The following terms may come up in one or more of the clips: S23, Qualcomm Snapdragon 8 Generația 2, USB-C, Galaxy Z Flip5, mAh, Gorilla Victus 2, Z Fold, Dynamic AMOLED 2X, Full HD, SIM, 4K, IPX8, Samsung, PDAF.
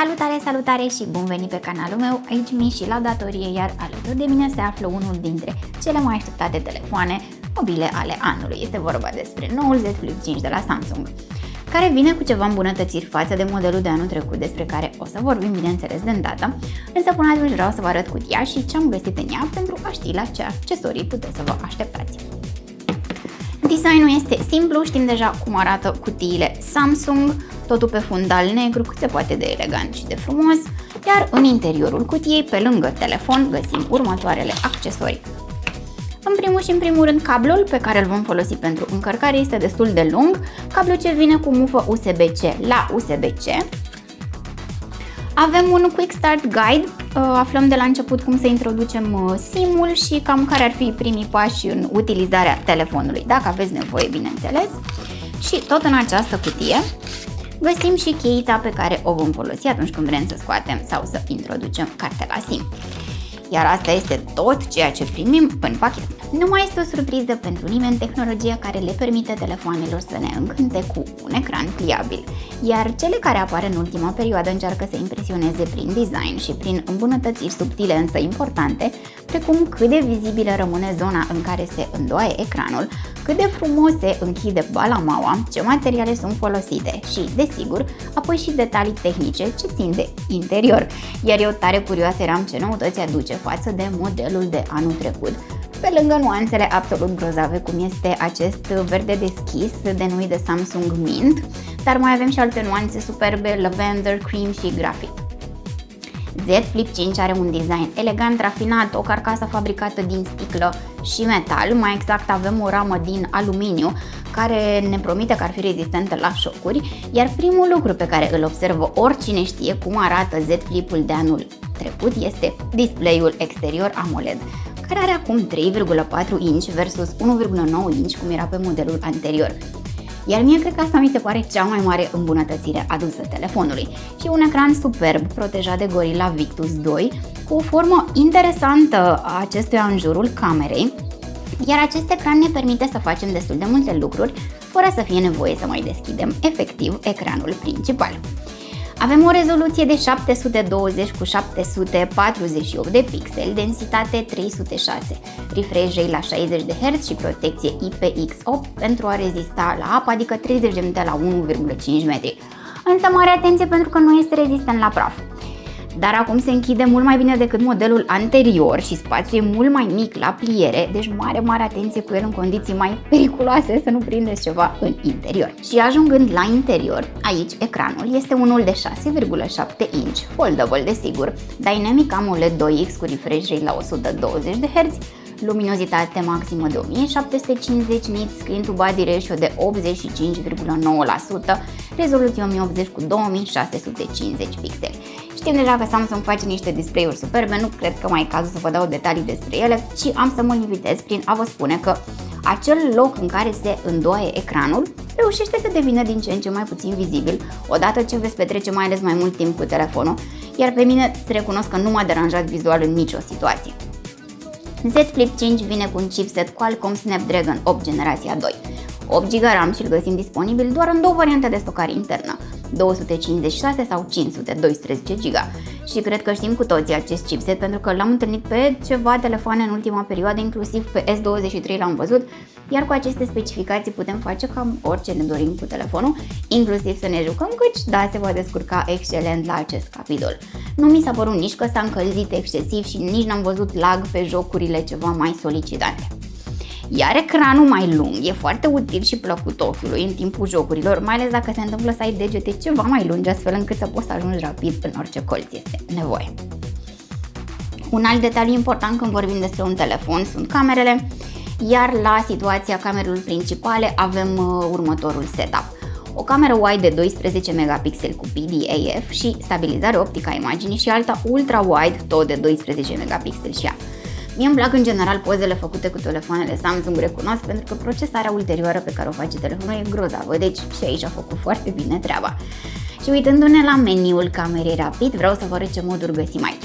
Salutare, salutare și bun venit pe canalul meu, aici Mi și la datorie, iar alături de mine se află unul dintre cele mai așteptate telefoane mobile ale anului. Este vorba despre noul Z Flip 5 de la Samsung, care vine cu ceva îmbunătățiri față de modelul de anul trecut, despre care o să vorbim bineînțeles de îndată, însă până atunci vreau să vă arăt cutia și ce am găsit în ea pentru a ști la ce accesorii puteți să vă așteptați. Designul este simplu, știm deja cum arată cutiile Samsung, totul pe fundal negru, cât se poate de elegant și de frumos, iar în interiorul cutiei, pe lângă telefon, găsim următoarele accesorii. În primul și în primul rând, cablul pe care îl vom folosi pentru încărcare este destul de lung, cablu ce vine cu mufă USB-C la USB-C. Avem un Quick Start Guide, aflăm de la început cum să introducem SIM-ul și cam care ar fi primii pași în utilizarea telefonului, dacă aveți nevoie, bineînțeles. Și tot în această cutie găsim și cheița pe care o vom folosi atunci când vrem să scoatem sau să introducem cartela SIM. Iar asta este tot ceea ce primim în pachet. Nu mai este o surpriză pentru nimeni tehnologia care le permite telefoanelor să ne încânte cu un ecran pliabil, iar cele care apar în ultima perioadă încearcă să impresioneze prin design și prin îmbunătățiri subtile însă importante, precum cât de vizibilă rămâne zona în care se îndoaie ecranul, cât de frumos se închide balamaua, ce materiale sunt folosite și, desigur, apoi și detalii tehnice ce țin de interior. Iar eu tare curioasă eram ce noutăți aduce față de modelul de anul trecut, pe lângă nuanțele absolut grozave cum este acest verde deschis denumit de Samsung Mint, dar mai avem și alte nuanțe superbe, lavender, cream și grafic. Z Flip 5 are un design elegant, rafinat, o carcasă fabricată din sticlă și metal, mai exact avem o ramă din aluminiu care ne promite că ar fi rezistentă la șocuri, iar primul lucru pe care îl observă oricine știe cum arată Z Flip-ul de anul trecut este display-ul exterior AMOLED, care are acum 3,4 inch versus 1,9 inch cum era pe modelul anterior. Iar mie cred că asta mi se pare cea mai mare îmbunătățire adusă telefonului. Și un ecran superb, protejat de Gorilla Victus 2, cu o formă interesantă a acestuia în jurul camerei, iar acest ecran ne permite să facem destul de multe lucruri, fără să fie nevoie să mai deschidem efectiv ecranul principal. Avem o rezoluție de 720x748 de pixeli, densitate 306, refresh rate la 60 de Hz și protecție IPX8 pentru a rezista la apă, adică 30 de minute la 1,5 metri. Însă mare atenție pentru că nu este rezistent la praf. Dar acum se închide mult mai bine decât modelul anterior și spațiul e mult mai mic la pliere, deci mare atenție cu el în condiții mai periculoase să nu prindeți ceva în interior. Și ajungând la interior, aici ecranul este unul de 6,7 inch, foldable desigur, Dynamic AMOLED 2X cu refresh rate la 120 de Hz, luminozitate maximă de 1750 nits, screen to body ratio de 85,9%, rezoluție 1080x2650 pixeli. Știm deja că Samsung face niște display-uri superbe, nu cred că mai e cazul să vă dau detalii despre ele, ci am să mă limitez prin a vă spune că acel loc în care se îndoaie ecranul reușește să devină din ce în ce mai puțin vizibil odată ce veți petrece mai ales mai mult timp cu telefonul, iar pe mine îți recunosc că nu m-a deranjat vizual în nicio situație. Z Flip 5 vine cu un chipset Qualcomm Snapdragon 8 Generația 2, 8 GB RAM și îl găsim disponibil doar în două variante de stocare internă, 256 sau 512 GB. Și cred că știm cu toții acest chipset pentru că l-am întâlnit pe ceva telefoane în ultima perioadă, inclusiv pe S23 l-am văzut, iar cu aceste specificații putem face cam orice ne dorim cu telefonul, inclusiv să ne jucăm, căci da, se va descurca excelent la acest capitol. Nu mi s-a părut nici că s-a încălzit excesiv și nici n-am văzut lag pe jocurile ceva mai solicitate. Iar ecranul mai lung e foarte util și plăcut ochiului în timpul jocurilor, mai ales dacă se întâmplă să ai degete ceva mai lungi, astfel încât să poți să ajungi rapid în orice colț este nevoie. Un alt detaliu important când vorbim despre un telefon sunt camerele, iar la situația camerelor principale avem următorul setup. O cameră wide de 12 megapixeli cu PDAF și stabilizare optică a imaginii și alta ultra-wide tot de 12 megapixeli și ea. Mie îmi plac în general pozele făcute cu telefoanele Samsung, recunosc, pentru că procesarea ulterioară pe care o face telefonul e grozavă, deci și aici a făcut foarte bine treaba. Și uitându-ne la meniul camerei rapid, vreau să vă arăt ce moduri găsim aici.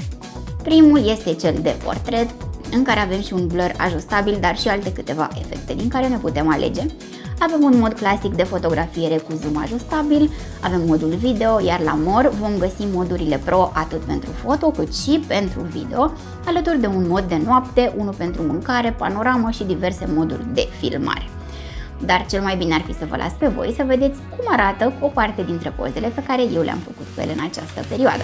Primul este cel de portret, în care avem și un blur ajustabil, dar și alte câteva efecte din care ne putem alege. avem un mod clasic de fotografiere cu zoom ajustabil, avem modul video, iar la MOR vom găsi modurile Pro atât pentru foto cât și pentru video, alături de un mod de noapte, unul pentru mâncare, panoramă și diverse moduri de filmare. Dar cel mai bine ar fi să vă las pe voi să vedeți cum arată o parte dintre pozele pe care eu le-am făcut pe ele în această perioadă.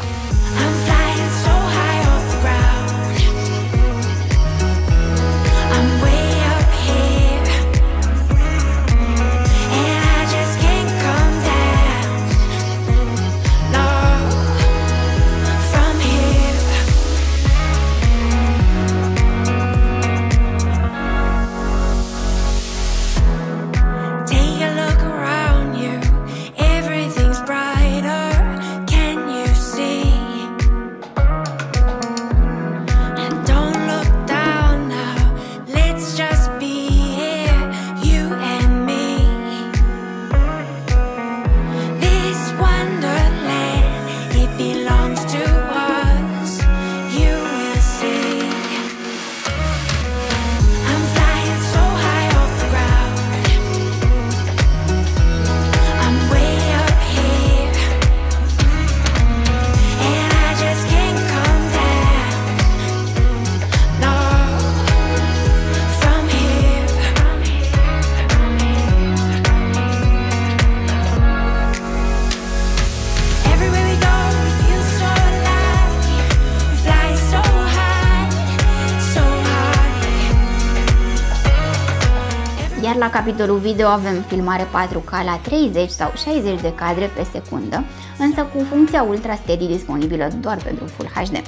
Iar la capitolul video avem filmare 4K la 30 sau 60 de cadre pe secundă, însă cu funcția Ultra Steady disponibilă doar pentru Full HD.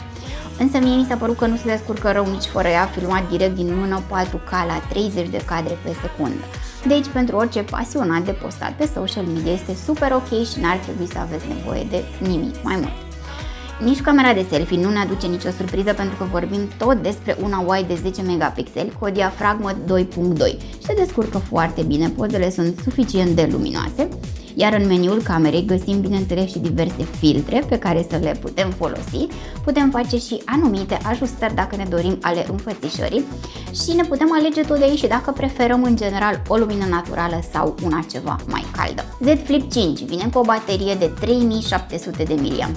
Însă mie mi s-a părut că nu se descurcă rău nici fără ea, filmat direct din mână 4K la 30 de cadre pe secundă. Deci pentru orice pasionat de postat pe social media este super ok și n-ar trebui să aveți nevoie de nimic mai mult. Nici camera de selfie nu ne aduce nicio surpriză pentru că vorbim tot despre una wide de 10 megapixeli cu o diafragmă 2.2 și se descurcă foarte bine, pozele sunt suficient de luminoase, iar în meniul camerei găsim bineînțeles și diverse filtre pe care să le putem folosi, putem face și anumite ajustări dacă ne dorim ale înfățișării și ne putem alege tot de aici și dacă preferăm în general o lumină naturală sau una ceva mai caldă. Z Flip 5 vine cu o baterie de 3700 de mAh.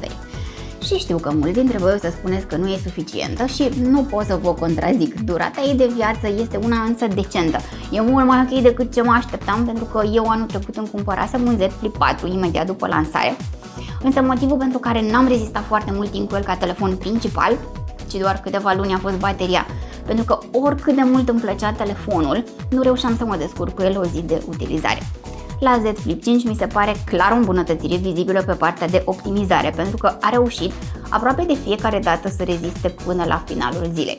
Și știu că mulți dintre voi o să spuneți că nu e suficientă și nu pot să vă contrazic. Durata ei de viață este una însă decentă. E mult mai ok decât ce mă așteptam pentru că eu anul trecut îmi cumpărasem un Z Flip 4 imediat după lansare. Însă motivul pentru care n-am rezistat foarte mult timp cu el ca telefon principal, ci doar câteva luni, a fost bateria. Pentru că oricât de mult îmi plăcea telefonul, nu reușeam să mă descurc cu el o zi de utilizare. La Z Flip 5 mi se pare clar o îmbunătățire vizibilă pe partea de optimizare, pentru că a reușit aproape de fiecare dată să reziste până la finalul zilei.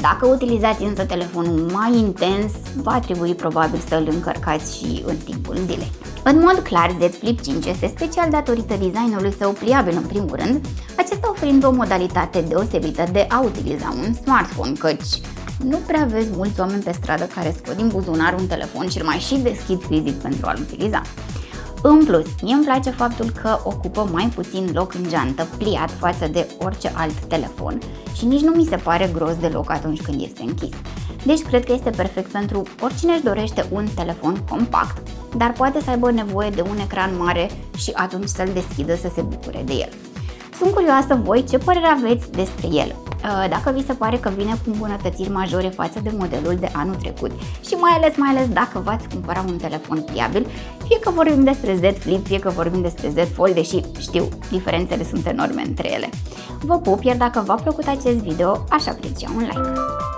Dacă utilizați însă telefonul mai intens, va trebui probabil să îl încărcați și în timpul zilei. În mod clar, Z Flip 5 este special datorită designului său pliabil în primul rând, acesta oferind o modalitate deosebită de a utiliza un smartphone, căci nu prea vezi mulți oameni pe stradă care scot din buzunar un telefon și îl mai și deschid fizic pentru a-l utiliza. În plus, mie îmi place faptul că ocupă mai puțin loc în geantă, pliat față de orice alt telefon și nici nu mi se pare gros deloc atunci când este închis. Deci cred că este perfect pentru oricine își dorește un telefon compact, dar poate să aibă nevoie de un ecran mare și atunci să-l deschidă să se bucure de el. Sunt curioasă voi ce părere aveți despre el. Dacă vi se pare că vine cu îmbunătățiri majore față de modelul de anul trecut și mai ales dacă v-ați cumpărat un telefon pliabil, fie că vorbim despre Z Flip, fie că vorbim despre Z Fold, deși știu, diferențele sunt enorme între ele. Vă pup, iar dacă v-a plăcut acest video, aș aprecia un like.